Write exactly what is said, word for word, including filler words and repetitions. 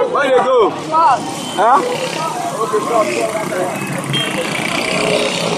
Where they go? Huh? Okay, stop.